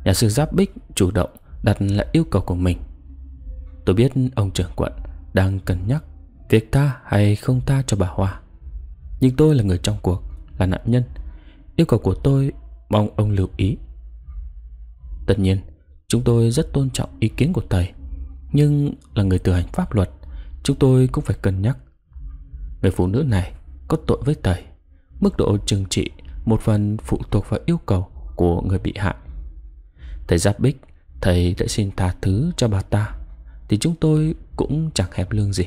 nhà sư Giáp Bích chủ động đặt lại yêu cầu của mình. Tôi biết ông trưởng quận đang cân nhắc việc tha hay không tha cho bà Hoa, nhưng tôi là người trong cuộc, là nạn nhân. Yêu cầu của tôi mong ông lưu ý. Tất nhiên, chúng tôi rất tôn trọng ý kiến của thầy, nhưng là người thực hành pháp luật, chúng tôi cũng phải cân nhắc. Người phụ nữ này có tội với thầy, mức độ trừng trị một phần phụ thuộc vào yêu cầu của người bị hại. Thầy Giáp Bích, thầy đã xin tha thứ cho bà ta thì chúng tôi cũng chẳng hẹp lương gì.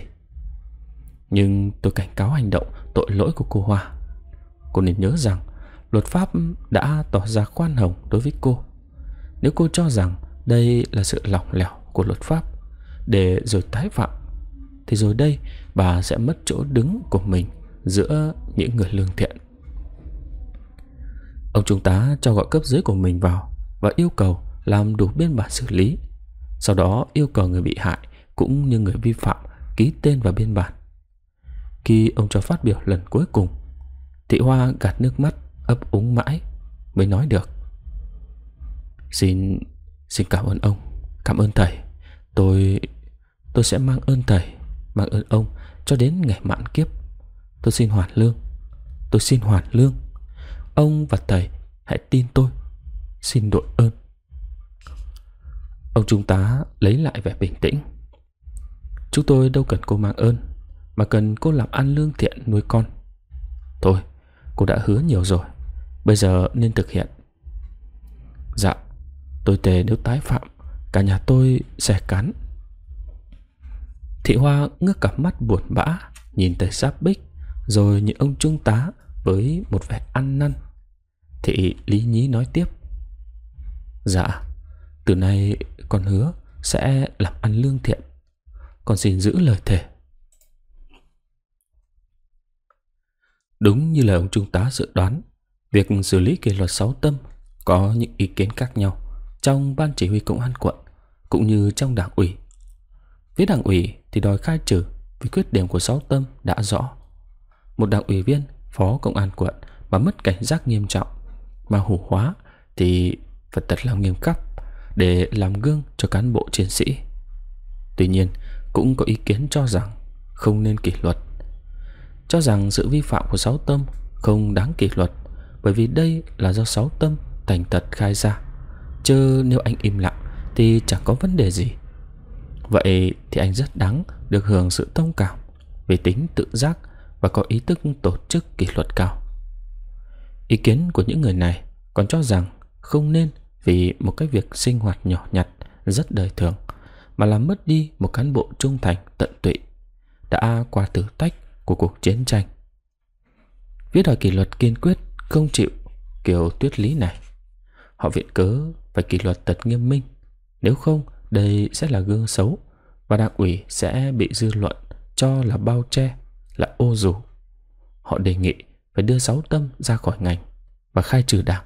Nhưng tôi cảnh cáo hành động tội lỗi của cô Hoa. Cô nên nhớ rằng luật pháp đã tỏ ra khoan hồng đối với cô. Nếu cô cho rằng đây là sự lỏng lẻo của luật pháp để rồi tái phạm, thì rồi đây bà sẽ mất chỗ đứng của mình giữa những người lương thiện. Ông trung tá cho gọi cấp dưới của mình vào và yêu cầu làm đủ biên bản xử lý. Sau đó yêu cầu người bị hại cũng như người vi phạm ký tên vào biên bản. Khi ông cho phát biểu lần cuối cùng, thị Hoa gạt nước mắt ấp úng mãi mới nói được: Xin cảm ơn ông, cảm ơn thầy. Tôi Tôi sẽ mang ơn thầy, mang ơn ông cho đến ngày mãn kiếp. Tôi xin hoàn lương, tôi xin hoàn lương. Ông và thầy hãy tin tôi, xin đội ơn. Ông trung tá lấy lại vẻ bình tĩnh. Chúng tôi đâu cần cô mang ơn, mà cần cô làm ăn lương thiện nuôi con. Thôi, cô đã hứa nhiều rồi, bây giờ nên thực hiện. Dạ, tôi thề nếu tái phạm, cả nhà tôi sẽ cắn. Thị Hoa ngước cặp mắt buồn bã nhìn tới Giáp Bích, rồi nhìn ông trung tá với một vẻ ăn năn. Thị lý nhí nói tiếp. Dạ, từ nay con hứa sẽ làm ăn lương thiện, con xin giữ lời thề. Đúng như lời ông trung tá dự đoán, việc xử lý kỷ luật Sáu Tâm có những ý kiến khác nhau trong ban chỉ huy công an quận cũng như trong đảng ủy. Phía đảng ủy thì đòi khai trừ vì khuyết điểm của Sáu Tâm đã rõ. Một đảng ủy viên phó công an quận mà mất cảnh giác nghiêm trọng, mà hủ hóa thì phải thật là nghiêm khắc để làm gương cho cán bộ chiến sĩ. Tuy nhiên, cũng có ý kiến cho rằng không nên kỷ luật, cho rằng sự vi phạm của Sáu Tâm không đáng kỷ luật, bởi vì đây là do Sáu Tâm thành thật khai ra, chứ nếu anh im lặng thì chẳng có vấn đề gì. Vậy thì anh rất đáng được hưởng sự thông cảm về tính tự giác và có ý thức tổ chức kỷ luật cao. Ý kiến của những người này còn cho rằng không nên vì một cái việc sinh hoạt nhỏ nhặt rất đời thường mà làm mất đi một cán bộ trung thành tận tụy đã qua thử thách của cuộc chiến tranh. Viết đòi kỷ luật kiên quyết không chịu kiểu tuyết lý này, họ viện cớ phải kỷ luật thật nghiêm minh, nếu không đây sẽ là gương xấu và đảng ủy sẽ bị dư luận cho là bao che, là ô dù. Họ đề nghị phải đưa Sáu Tâm ra khỏi ngành và khai trừ đảng.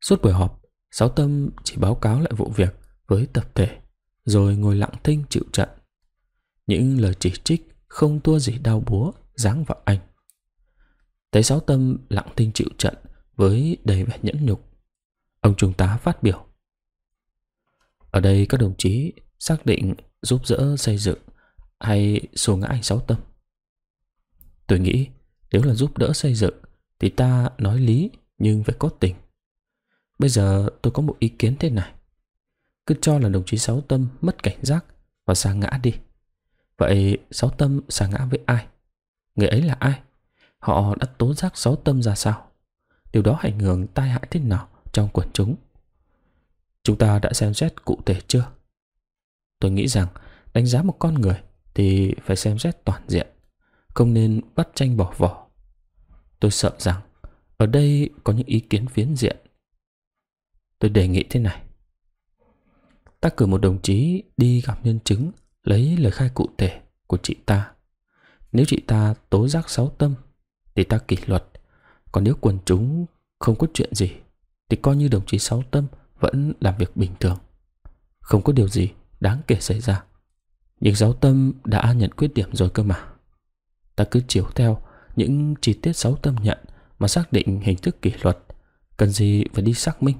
Suốt buổi họp, Sáu Tâm chỉ báo cáo lại vụ việc với tập thể, rồi ngồi lặng thinh chịu trận. Những lời chỉ trích không tua gì đau búa giáng vào anh. Thấy Sáu Tâm lặng thinh chịu trận với đầy vẻ nhẫn nhục, ông trung tá phát biểu. Ở đây các đồng chí xác định giúp đỡ xây dựng hay xô ngã anh Sáu Tâm? Tôi nghĩ nếu là giúp đỡ xây dựng thì ta nói lý nhưng phải có tình. Bây giờ tôi có một ý kiến thế này. Cứ cho là đồng chí Sáu Tâm mất cảnh giác và sa ngã đi. Vậy Sáu Tâm sa ngã với ai? Người ấy là ai? Họ đã tố giác Sáu Tâm ra sao? Điều đó ảnh hưởng tai hại thế nào trong quần chúng? Chúng ta đã xem xét cụ thể chưa? Tôi nghĩ rằng đánh giá một con người thì phải xem xét toàn diện, không nên bắt tranh bỏ vỏ. Tôi sợ rằng ở đây có những ý kiến phiến diện. Tôi đề nghị thế này. Ta cử một đồng chí đi gặp nhân chứng, lấy lời khai cụ thể của chị ta. Nếu chị ta tố giác Sáu Tâm thì ta kỷ luật. Còn nếu quần chúng không có chuyện gì thì coi như đồng chí Sáu Tâm vẫn làm việc bình thường, không có điều gì đáng kể xảy ra. Nhưng Sáu Tâm đã nhận khuyết điểm rồi cơ mà. Ta cứ chiếu theo những chi tiết Sáu Tâm nhận mà xác định hình thức kỷ luật, cần gì phải đi xác minh.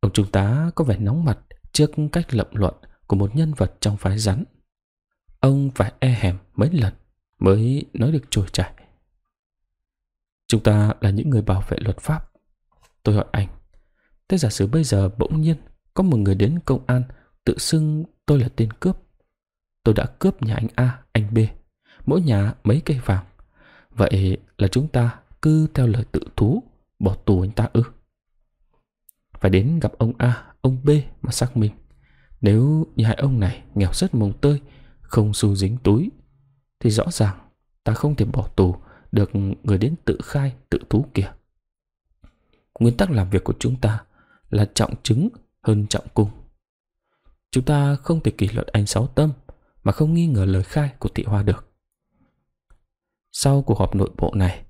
Ông trung tá có vẻ nóng mặt trước cách lập luận của một nhân vật trong phái rắn. Ông phải e hèm mấy lần mới nói được trôi chảy. Chúng ta là những người bảo vệ luật pháp. Tôi hỏi anh, thế giả sử bây giờ bỗng nhiên có một người đến công an tự xưng tôi là tên cướp. Tôi đã cướp nhà anh A, anh B, mỗi nhà mấy cây vàng. Vậy là chúng ta cứ theo lời tự thú, bỏ tù anh ta ư? Phải đến gặp ông A, ông B mà xác minh. Nếu như hai ông này nghèo rất mồng tơi, không xu dính túi, thì rõ ràng ta không thể bỏ tù được người đến tự khai, tự thú kìa. Nguyên tắc làm việc của chúng ta là trọng chứng hơn trọng cung. Chúng ta không thể kỷ luật anh Sáu Tâm mà không nghi ngờ lời khai của Thị Hoa được. Sau cuộc họp nội bộ này,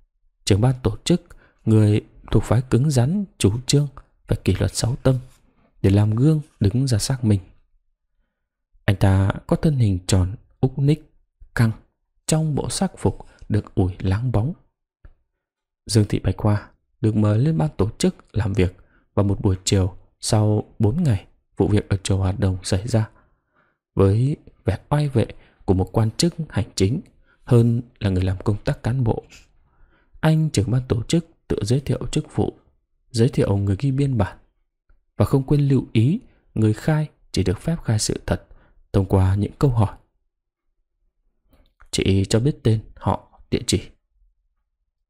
trưởng ban tổ chức, người thuộc phái cứng rắn chủ trương phải kỷ luật Sáu Tâm để làm gương đứng ra xác minh. Anh ta có thân hình tròn, úc ních, căng, trong bộ sắc phục được ủi láng bóng. Dương Thị Bạch Hoa được mời lên ban tổ chức làm việc, và một buổi chiều sau 4 ngày vụ việc ở chùa Hoạt Động xảy ra với vẻ oai vệ của một quan chức hành chính hơn là người làm công tác cán bộ. Anh trưởng ban tổ chức tự giới thiệu chức vụ, giới thiệu người ghi biên bản và không quên lưu ý người khai chỉ được phép khai sự thật thông qua những câu hỏi. Chị cho biết tên, họ, địa chỉ.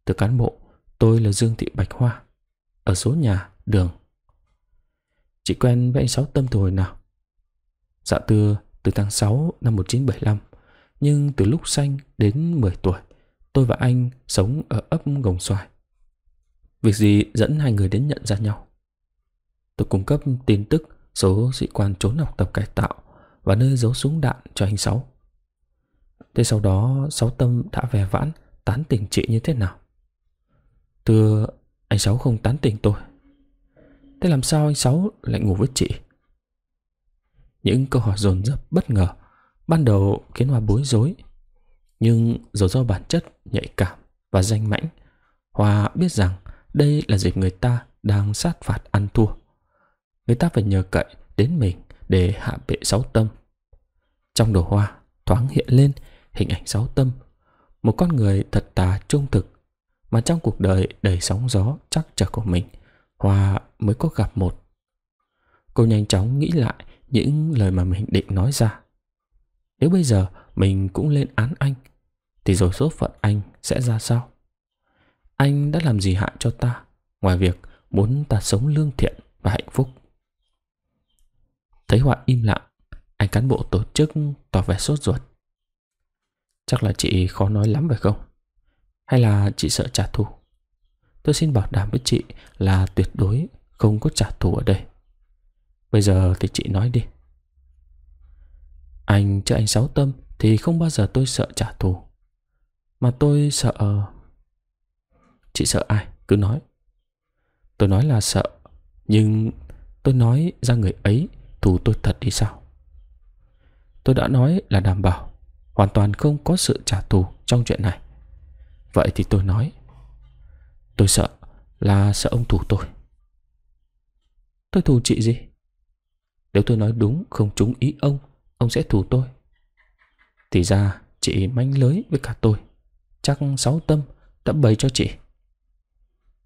Từ cán bộ, tôi là Dương Thị Bạch Hoa, ở số nhà, đường. Chị quen với anh Sáu Tâm từ hồi nào? Dạ từ tháng 6 năm 1975, nhưng từ lúc sanh đến 10 tuổi, tôi và anh sống ở ấp Gồng Xoài. Việc gì dẫn hai người đến nhận ra nhau? Tôi cung cấp tin tức số sĩ quan trốn học tập cải tạo và nơi giấu súng đạn cho anh Sáu. Thế sau đó Sáu Tâm đã vẻ vãn tán tỉnh chị như thế nào? Thưa, anh Sáu không tán tỉnh tôi. Thế làm sao anh Sáu lại ngủ với chị? Những câu hỏi dồn dập bất ngờ ban đầu khiến Hoa bối rối, nhưng rồi do bản chất nhạy cảm và danh mãnh, Hoa biết rằng đây là dịp người ta đang sát phạt ăn thua. Người ta phải nhờ cậy đến mình để hạ bệ Sáu Tâm. Trong đầu Hoa thoáng hiện lên hình ảnh Sáu Tâm, một con người thật thà trung thực, mà trong cuộc đời đầy sóng gió trắc trở của mình, Hoa mới có gặp một. Cô nhanh chóng nghĩ lại những lời mà mình định nói ra. Nếu bây giờ mình cũng lên án anh, thì rồi số phận anh sẽ ra sao? Anh đã làm gì hại cho ta, ngoài việc muốn ta sống lương thiện và hạnh phúc? Thấy Hoa im lặng, anh cán bộ tổ chức tỏ vẻ sốt ruột. Chắc là chị khó nói lắm phải không? Hay là chị sợ trả thù? Tôi xin bảo đảm với chị là tuyệt đối không có trả thù ở đây. Bây giờ thì chị nói đi. Anh chứ anh Sáu Tâm thì không bao giờ tôi sợ trả thù. Mà tôi sợ... Chị sợ ai? Cứ nói. Tôi nói là sợ, nhưng tôi nói ra người ấy thù tôi thật đi sao? Tôi đã nói là đảm bảo hoàn toàn không có sự trả thù trong chuyện này. Vậy thì tôi nói, tôi sợ là sợ ông thù tôi. Tôi thù chị gì? Nếu tôi nói đúng không trúng ý ông sẽ thù tôi. Thì ra chị manh lưới với cả tôi. Chắc Sáu Tâm đã bày cho chị.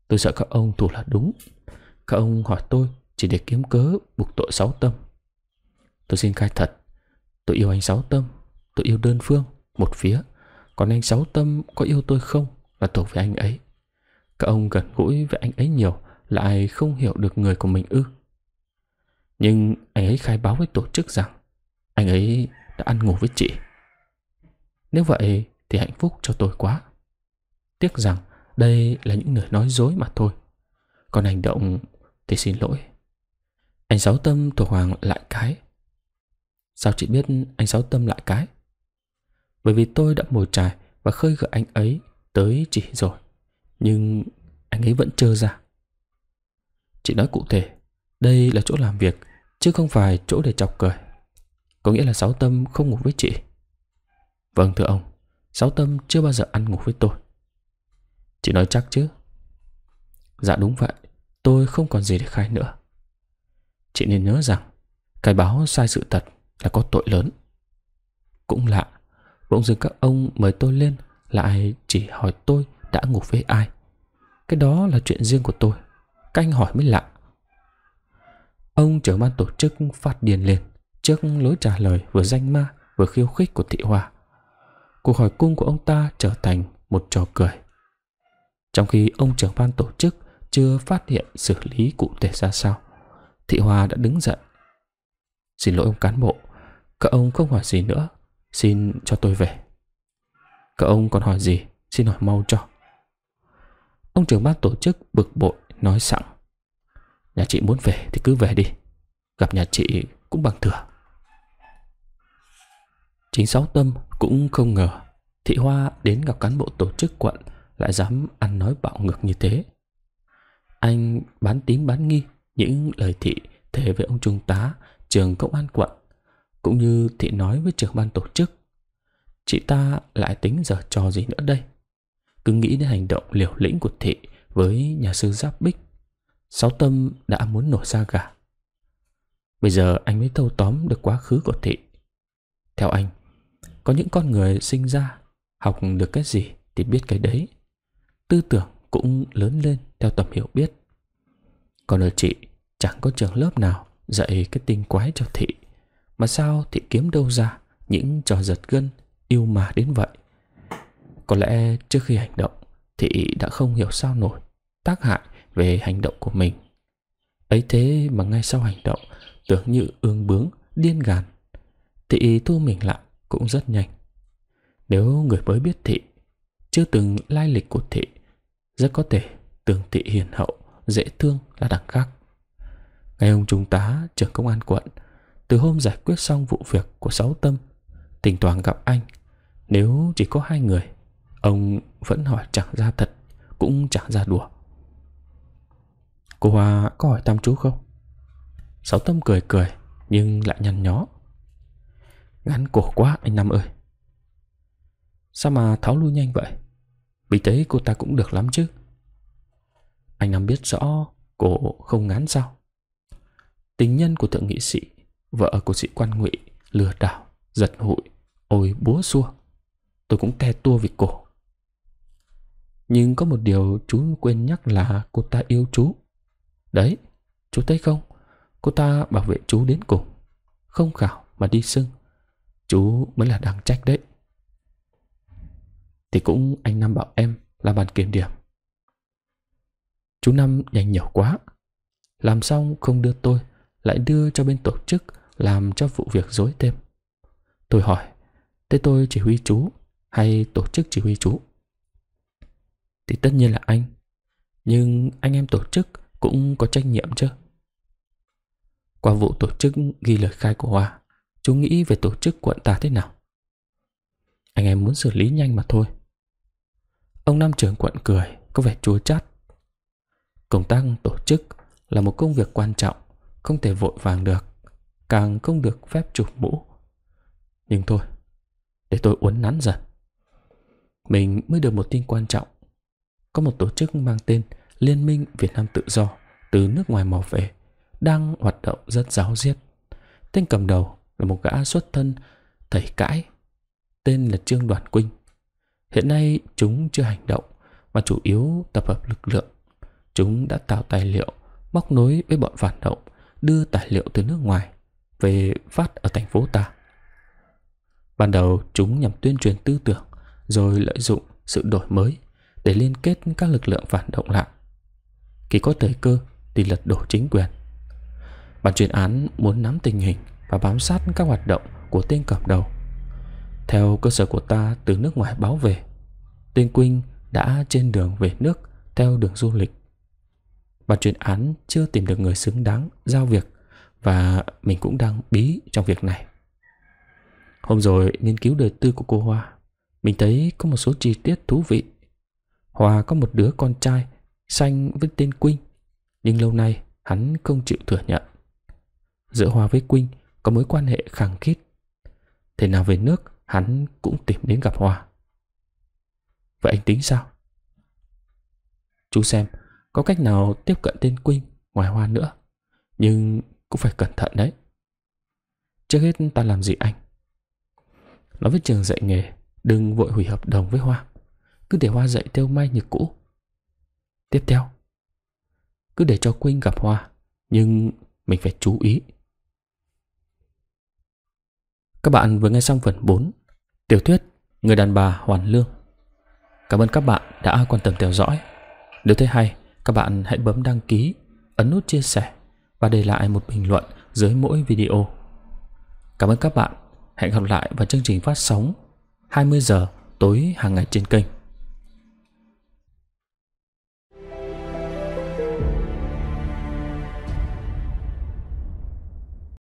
Tôi sợ các ông thù là đúng. Các ông hỏi tôi chỉ để kiếm cớ buộc tội Sáu Tâm. Tôi xin khai thật, tôi yêu anh Sáu Tâm, tôi yêu đơn phương, một phía. Còn anh Sáu Tâm có yêu tôi không là thuộc về anh ấy. Các ông gần gũi với anh ấy nhiều, lại không hiểu được người của mình ư? Nhưng anh ấy khai báo với tổ chức rằng anh ấy đã ăn ngủ với chị. Nếu vậy thì hạnh phúc cho tôi quá. Tiếc rằng đây là những lời nói dối mà thôi. Còn hành động thì xin lỗi, anh Sáu Tâm thuộc hàng lại cái. Sao chị biết anh Sáu Tâm lại cái? Bởi vì tôi đã mồi chài và khơi gợi anh ấy tới chị rồi, nhưng anh ấy vẫn trơ ra. Chị nói cụ thể, đây là chỗ làm việc chứ không phải chỗ để chọc cười. Có nghĩa là Sáu Tâm không ngủ với chị? Vâng thưa ông, Sáu Tâm chưa bao giờ ăn ngủ với tôi. Chị nói chắc chứ? Dạ đúng vậy, tôi không còn gì để khai nữa. Chị nên nhớ rằng khai báo sai sự thật là có tội lớn. Cũng lạ, bỗng dưng các ông mời tôi lên lại chỉ hỏi tôi đã ngủ với ai. Cái đó là chuyện riêng của tôi, các anh hỏi mới lạ. Ông trưởng ban tổ chức phát điên lên trước lối trả lời vừa danh ma vừa khiêu khích của Thị Hoa. Cuộc hỏi cung của ông ta trở thành một trò cười, trong khi ông trưởng ban tổ chức chưa phát hiện xử lý cụ thể ra sao. Thị Hoa đã đứng dậy. Xin lỗi ông cán bộ, các ông không hỏi gì nữa, xin cho tôi về. Các ông còn hỏi gì, xin hỏi mau cho. Ông trưởng ban tổ chức bực bội nói sẵn. Nhà chị muốn về thì cứ về đi, gặp nhà chị cũng bằng thừa. Chính Sáu Tâm cũng không ngờ Thị Hoa đến gặp cán bộ tổ chức quận lại dám ăn nói bạo ngược như thế. Anh bán tín bán nghi những lời Thị thề với ông trung tá trưởng công an quận, cũng như Thị nói với trưởng ban tổ chức. Chị ta lại tính giở trò gì nữa đây? Cứ nghĩ đến hành động liều lĩnh của Thị với nhà sư Giáp Bích, Sáu Tâm đã muốn nổ ra gà. Bây giờ anh mới thâu tóm được quá khứ của Thị. Theo anh, có những con người sinh ra học được cái gì thì biết cái đấy. Tư tưởng cũng lớn lên theo tầm hiểu biết. Còn ở chị, chẳng có trường lớp nào dạy cái tinh quái cho Thị. Mà sao Thị kiếm đâu ra những trò giật gân yêu mà đến vậy? Có lẽ trước khi hành động, Thị đã không hiểu sao nổi tác hại về hành động của mình. Ấy thế mà ngay sau hành động, tưởng như ương bướng, điên gàn, Thị thu mình lại cũng rất nhanh. Nếu người mới biết Thị, chưa từng lai lịch của Thị, rất có thể tưởng Thị hiền hậu, dễ thương là đằng khác. Ngày ông Trung tá trưởng công an quận, từ hôm giải quyết xong vụ việc của Sáu Tâm, thỉnh thoảng gặp anh. Nếu chỉ có hai người, ông vẫn hỏi chẳng ra thật, cũng chẳng ra đùa. Cô Hoa có hỏi thăm chú không? Sáu Tâm cười cười nhưng lại nhăn nhó. Ngắn cổ quá anh Năm ơi. Sao mà tháo lui nhanh vậy? Bình tế cô ta cũng được lắm chứ. Anh Năm biết rõ cổ không ngán sao? Tình nhân của thượng nghị sĩ, vợ của sĩ quan Ngụy, lừa đảo, giật hụi, ôi búa xua. Tôi cũng te tua vì cổ. Nhưng có một điều chú quên nhắc là cô ta yêu chú. Đấy, chú thấy không? Cô ta bảo vệ chú đến cùng, không khảo mà đi sưng. Chú mới là đáng trách đấy. Thì cũng anh Năm bảo em là bàn kiểm điểm. Chú Năm nhanh nhiều quá. Làm xong không đưa tôi, lại đưa cho bên tổ chức, làm cho vụ việc rối thêm. Tôi hỏi, thế tôi chỉ huy chú hay tổ chức chỉ huy chú? Thì tất nhiên là anh. Nhưng anh em tổ chức cũng có trách nhiệm chứ. Qua vụ tổ chức ghi lời khai của Hoa, chú nghĩ về tổ chức quận ta thế nào? Anh em muốn xử lý nhanh mà thôi. Ông Nam trưởng quận cười, có vẻ chua chát. Công tác tổ chức là một công việc quan trọng, không thể vội vàng được, càng không được phép chụp mũ. Nhưng thôi, để tôi uốn nắn dần. Mình mới được một tin quan trọng. Có một tổ chức mang tên Liên minh Việt Nam Tự Do từ nước ngoài mò về, đang hoạt động rất ráo riết. Tên cầm đầu là một gã xuất thân thầy cãi, tên là Trương Đoàn Quynh. Hiện nay chúng chưa hành động mà chủ yếu tập hợp lực lượng. Chúng đã tạo tài liệu móc nối với bọn phản động, đưa tài liệu từ nước ngoài về phát ở thành phố ta. Ban đầu chúng nhằm tuyên truyền tư tưởng, rồi lợi dụng sự đổi mới để liên kết các lực lượng phản động lại. Khi có thời cơ thì lật đổ chính quyền. Ban chuyên án muốn nắm tình hình và bám sát các hoạt động của tên cầm đầu. Theo cơ sở của ta từ nước ngoài báo về, tên Quynh đã trên đường về nước theo đường du lịch. Ban chuyên án chưa tìm được người xứng đáng giao việc, và mình cũng đang bí trong việc này. Hôm rồi nghiên cứu đời tư của cô Hoa, mình thấy có một số chi tiết thú vị. Hoa có một đứa con trai xanh với tên Quynh, nhưng lâu nay hắn không chịu thừa nhận. Giữa Hoa với Quynh có mối quan hệ khăng khít. Thế nào về nước hắn cũng tìm đến gặp Hoa. Vậy anh tính sao? Chú xem có cách nào tiếp cận tên Quynh ngoài Hoa nữa, nhưng cũng phải cẩn thận đấy. Trước hết ta làm gì anh? Nói với trường dạy nghề, đừng vội hủy hợp đồng với Hoa. Cứ để Hoa dạy theo may như cũ. Tiếp theo, cứ để cho Quynh gặp Hoa, nhưng mình phải chú ý. Các bạn vừa nghe xong phần 4 tiểu thuyết Người đàn bà hoàn lương. Cảm ơn các bạn đã quan tâm theo dõi. Nếu thấy hay, các bạn hãy bấm đăng ký, ấn nút chia sẻ và để lại một bình luận dưới mỗi video. Cảm ơn các bạn. Hẹn gặp lại vào chương trình phát sóng 20 giờ tối hàng ngày trên kênh.